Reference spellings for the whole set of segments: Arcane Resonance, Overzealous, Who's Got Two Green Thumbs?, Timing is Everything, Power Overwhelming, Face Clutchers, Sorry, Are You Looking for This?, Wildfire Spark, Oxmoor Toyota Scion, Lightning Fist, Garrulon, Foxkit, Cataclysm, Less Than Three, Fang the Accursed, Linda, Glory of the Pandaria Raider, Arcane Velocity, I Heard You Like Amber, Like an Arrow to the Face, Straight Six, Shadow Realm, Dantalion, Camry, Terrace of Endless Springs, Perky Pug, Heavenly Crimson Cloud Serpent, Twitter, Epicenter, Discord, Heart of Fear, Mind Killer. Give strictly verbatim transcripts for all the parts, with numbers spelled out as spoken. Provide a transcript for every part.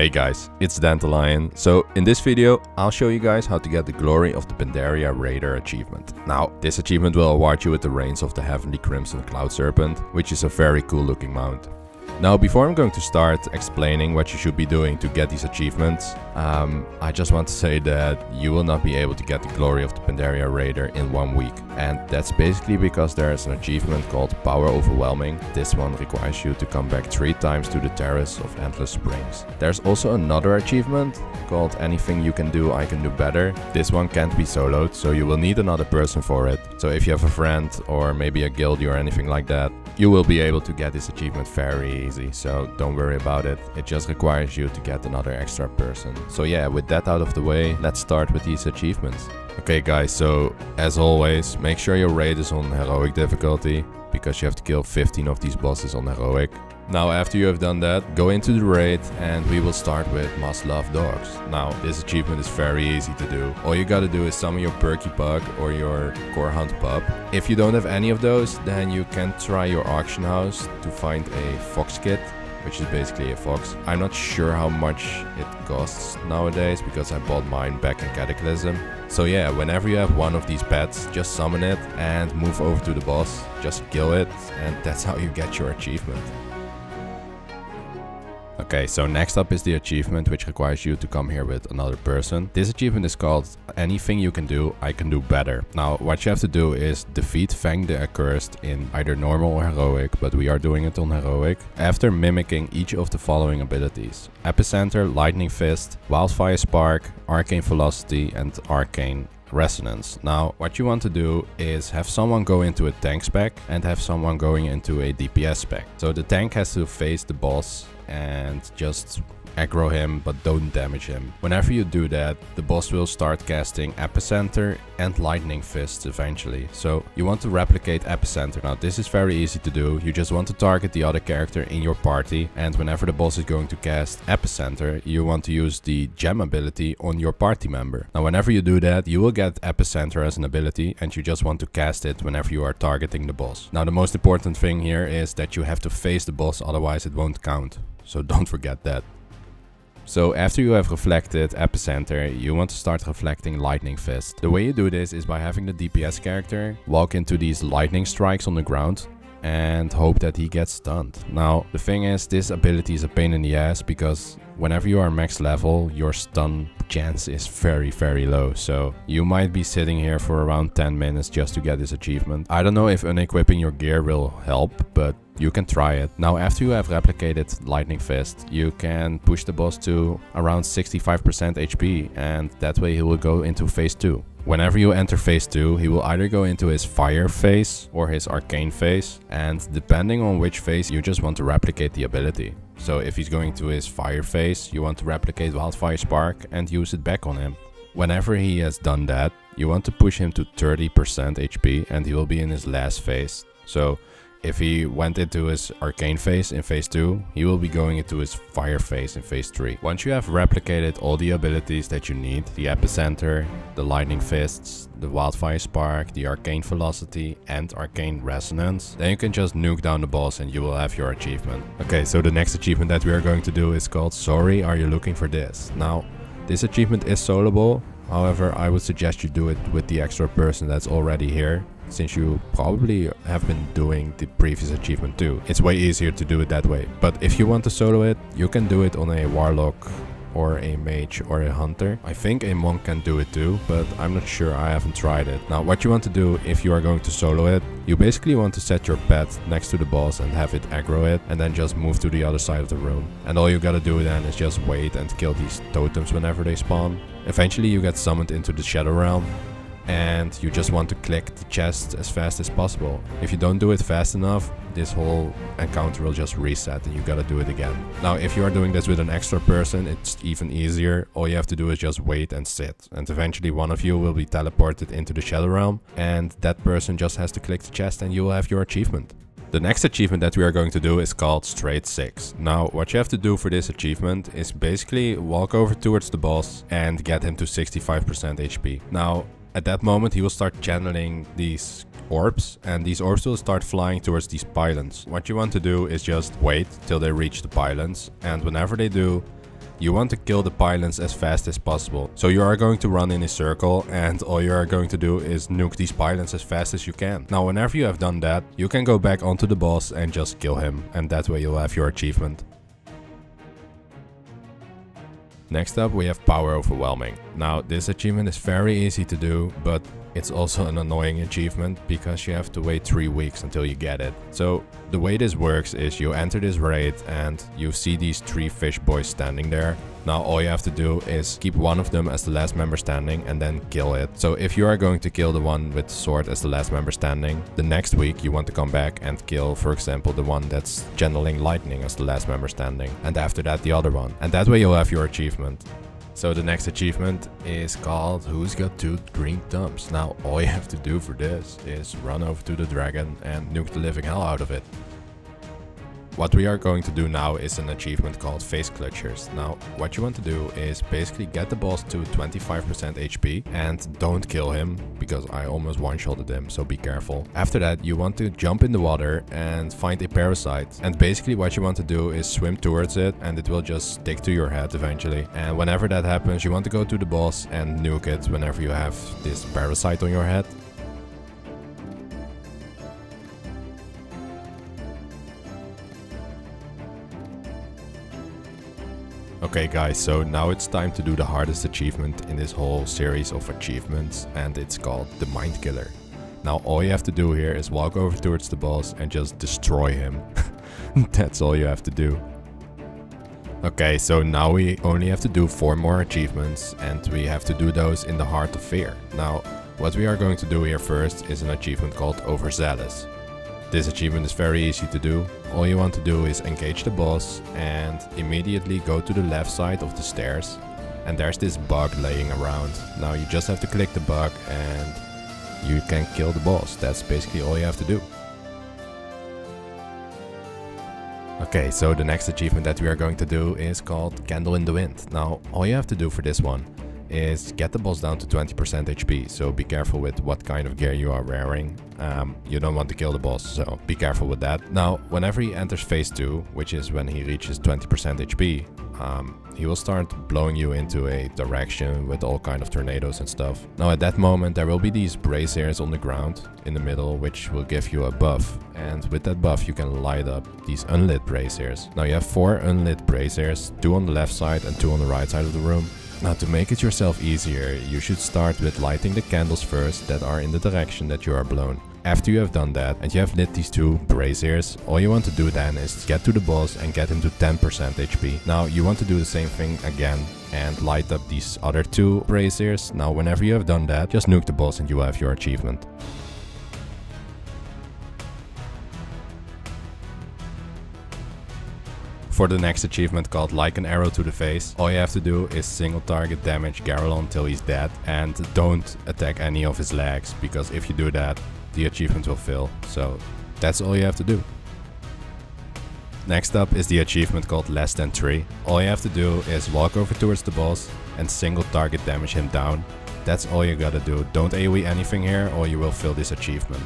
Hey guys, it's Dantalion. So in this video I'll show you guys how to get the Glory of the Pandaria Raider achievement. Now this achievement will award you with the Reins of the Heavenly Cloud Serpent, which is a very cool looking mount. Now before I'm going to start explaining what you should be doing to get these achievements, um, I just want to say that you will not be able to get the Glory of the Pandaria Raider in one week. And that's basically because there is an achievement called Power Overwhelming. This one requires you to come back three times to the Terrace of Endless Springs. There's also another achievement called Anything You Can Do, I Can Do Better. This one can't be soloed, so you will need another person for it. So if you have a friend or maybe a guild or anything like that, you will be able to get this achievement very easy, so don't worry about it. It just requires you to get another extra person. So yeah, with that out of the way, let's start with these achievements. Okay guys, so as always, make sure your raid is on heroic difficulty, because you have to kill fifteen of these bosses on heroic. Now after you have done that, go into the raid and we will start with Must Love Dogs. Now this achievement is very easy to do. All you gotta do is summon your Perky Pug or your Core Hunt Pup. If you don't have any of those, then you can try your auction house to find a Foxkit, which is basically a fox. I'm not sure how much it costs nowadays because I bought mine back in Cataclysm. So yeah, whenever you have one of these pets, just summon it and move over to the boss. Just kill it and that's how you get your achievement. Okay, so next up is the achievement which requires you to come here with another person. This achievement is called Anything You Can Do, I Can Do Better. Now, what you have to do is defeat Fang the Accursed in either normal or heroic, but we are doing it on heroic, after mimicking each of the following abilities: Epicenter, Lightning Fist, Wildfire Spark, Arcane Velocity and Arcane Resonance. Now what you want to do is have someone go into a tank spec and have someone going into a D P S spec. So the tank has to face the boss and just aggro him, but don't damage him. Whenever you do that, the boss will start casting Epicenter and Lightning Fists eventually. So you want to replicate Epicenter. Now this is very easy to do. You just want to target the other character in your party, and whenever the boss is going to cast Epicenter, you want to use the gem ability on your party member. Now whenever you do that, you will get Epicenter as an ability, and you just want to cast it whenever you are targeting the boss. Now the most important thing here is that you have to face the boss, otherwise it won't count. So don't forget that. So after you have reflected Epicenter, you want to start reflecting Lightning Fist. The way you do this is by having the D P S character walk into these lightning strikes on the ground and hope that he gets stunned. Now the thing is, this ability is a pain in the ass because whenever you are max level, your stun chance is very very low, so you might be sitting here for around ten minutes just to get this achievement. I don't know if unequipping your gear will help, but you can try it. Now after you have replicated Lightning Fist, you can push the boss to around sixty-five percent H P, and that way he will go into phase two. Whenever you enter phase two, he will either go into his fire phase or his arcane phase, and depending on which phase, you just want to replicate the ability. So if he's going to his fire phase, you want to replicate Wildfire Spark and use it back on him. Whenever he has done that, you want to push him to thirty percent H P and he will be in his last phase. So if he went into his arcane phase in phase two, he will be going into his fire phase in phase three. Once you have replicated all the abilities that you need, the Epicenter, the Lightning Fists, the Wildfire Spark, the Arcane Velocity and Arcane Resonance, then you can just nuke down the boss and you will have your achievement. Okay, so the next achievement that we are going to do is called Sorry, Are You Looking for This? Now, this achievement is soloable, however I would suggest you do it with the extra person that's already here, since you probably have been doing the previous achievement too. It's way easier to do it that way. But if you want to solo it, you can do it on a warlock or a mage or a hunter. I think a monk can do it too, but I'm not sure, I haven't tried it. Now what you want to do if you are going to solo it, you basically want to set your pet next to the boss and have it aggro it, and then just move to the other side of the room. And all you gotta do then is just wait and kill these totems whenever they spawn. Eventually you get summoned into the Shadow Realm, and you just want to click the chest as fast as possible. If you don't do it fast enough, this whole encounter will just reset and you gotta do it again. Now if you are doing this with an extra person, it's even easier. All you have to do is just wait and sit, and eventually one of you will be teleported into the Shadow Realm, and that person just has to click the chest and you will have your achievement. The next achievement that we are going to do is called Straight Six. Now what you have to do for this achievement is basically walk over towards the boss and get him to sixty-five percent H P. Now at that moment he will start channeling these orbs, and these orbs will start flying towards these pylons. What you want to do is just wait till they reach the pylons, and whenever they do, You want to kill the pylons as fast as possible. So you are going to run in a circle and all you are going to do is nuke these pylons as fast as you can. Now whenever you have done that, you can go back onto the boss and just kill him, and that way you'll have your achievement. Next up we have Power Overwhelming. Now this achievement is very easy to do, but it's also an annoying achievement because you have to wait three weeks until you get it. So the way this works is you enter this raid and you see these three fish boys standing there. Now all you have to do is keep one of them as the last member standing and then kill it. So if you are going to kill the one with the sword as the last member standing, the next week you want to come back and kill, for example, the one that's channeling lightning as the last member standing, and after that the other one. And that way you'll have your achievement. So the next achievement is called Who's Got Two Green Thumbs? Now all you have to do for this is run over to the dragon and nuke the living hell out of it. What we are going to do now is an achievement called Face Clutchers. Now what you want to do is basically get the boss to twenty-five percent H P and don't kill him, because I almost one-shotted him, so be careful. After that you want to jump in the water and find a parasite, and basically what you want to do is swim towards it and it will just stick to your head eventually. And whenever that happens you want to go to the boss and nuke it whenever you have this parasite on your head. Okay guys, so now it's time to do the hardest achievement in this whole series of achievements, and it's called the Mind Killer. Now all you have to do here is walk over towards the boss and just destroy him. That's all you have to do. Okay, so now we only have to do four more achievements, and we have to do those in the Heart of Fear. Now what we are going to do here first is an achievement called Overzealous. This achievement is very easy to do. All you want to do is engage the boss and immediately go to the left side of the stairs, and there's this bug laying around. Now you just have to click the bug and you can kill the boss. That's basically all you have to do. Okay, so the next achievement that we are going to do is called Candle in the Wind. Now all you have to do for this one is get the boss down to twenty percent H P, so be careful with what kind of gear you are wearing. Um, you don't want to kill the boss, so be careful with that. Now whenever he enters phase two, which is when he reaches twenty percent H P, um, he will start blowing you into a direction with all kind of tornadoes and stuff. Now at that moment there will be these braziers on the ground in the middle, which will give you a buff, and with that buff you can light up these unlit braziers. Now you have four unlit braziers, two on the left side and two on the right side of the room. Now to make it yourself easier, you should start with lighting the candles first that are in the direction that you are blown. After you have done that and you have lit these two braziers, all you want to do then is get to the boss and get him to ten percent H P. Now you want to do the same thing again and light up these other two braziers. Now whenever you have done that, just nuke the boss and you will have your achievement. For the next achievement, called Like an Arrow to the Face, all you have to do is single target damage Garrulon till he's dead, and don't attack any of his legs, because if you do that the achievement will fail. So that's all you have to do. Next up is the achievement called Less Than Three. All you have to do is walk over towards the boss and single target damage him down. That's all you gotta do. Don't AoE anything here or you will fail this achievement.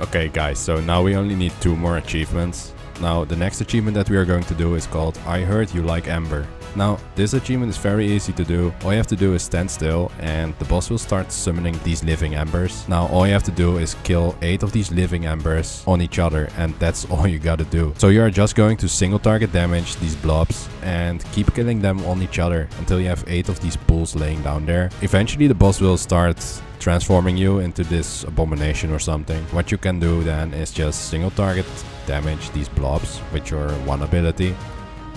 Okay guys, so now we only need two more achievements. Now the next achievement that we are going to do is called I Heard You Like Amber. Now this achievement is very easy to do. All you have to do is stand still and the boss will start summoning these living embers. Now all you have to do is kill eight of these living embers on each other, and that's all you gotta do. So you are just going to single target damage these blobs and keep killing them on each other until you have eight of these pools laying down there. Eventually the boss will start transforming you into this abomination or something. What you can do then is just single target damage these blobs with your one ability,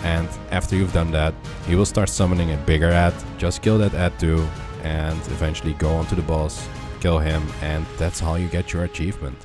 and after you've done that he will start summoning a bigger ad. Just kill that ad too and eventually go on to the boss, kill him, and that's how you get your achievement.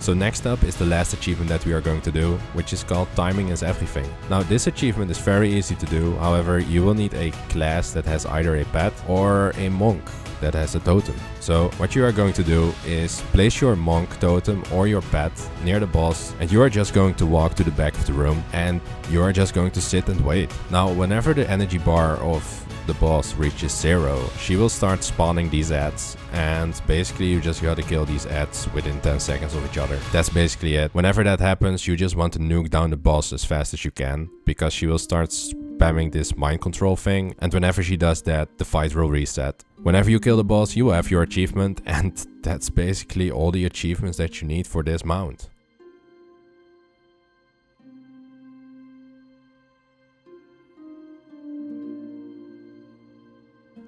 So next up is the last achievement that we are going to do, which is called Timing is Everything. Now this achievement is very easy to do, however you will need a class that has either a pet or a monk that has a totem. So what you are going to do is place your monk totem or your pet near the boss, and you are just going to walk to the back of the room and you are just going to sit and wait. Now whenever the energy bar of the boss reaches zero, she will start spawning these ads, and basically you just gotta kill these ads within ten seconds of each other. That's basically it. Whenever that happens, you just want to nuke down the boss as fast as you can, because she will start spamming this mind control thing, and whenever she does that, the fight will reset. Whenever you kill the boss, you have your achievement, and that's basically all the achievements that you need for this mount.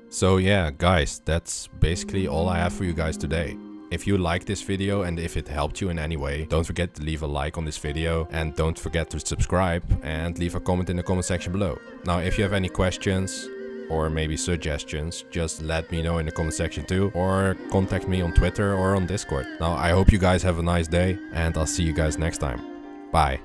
So yeah, guys, that's basically all I have for you guys today. If you liked this video and if it helped you in any way, don't forget to leave a like on this video, and don't forget to subscribe and leave a comment in the comment section below. Now, if you have any questions or maybe suggestions, just let me know in the comment section too, or contact me on Twitter or on Discord. Now, I hope you guys have a nice day, and I'll see you guys next time. Bye.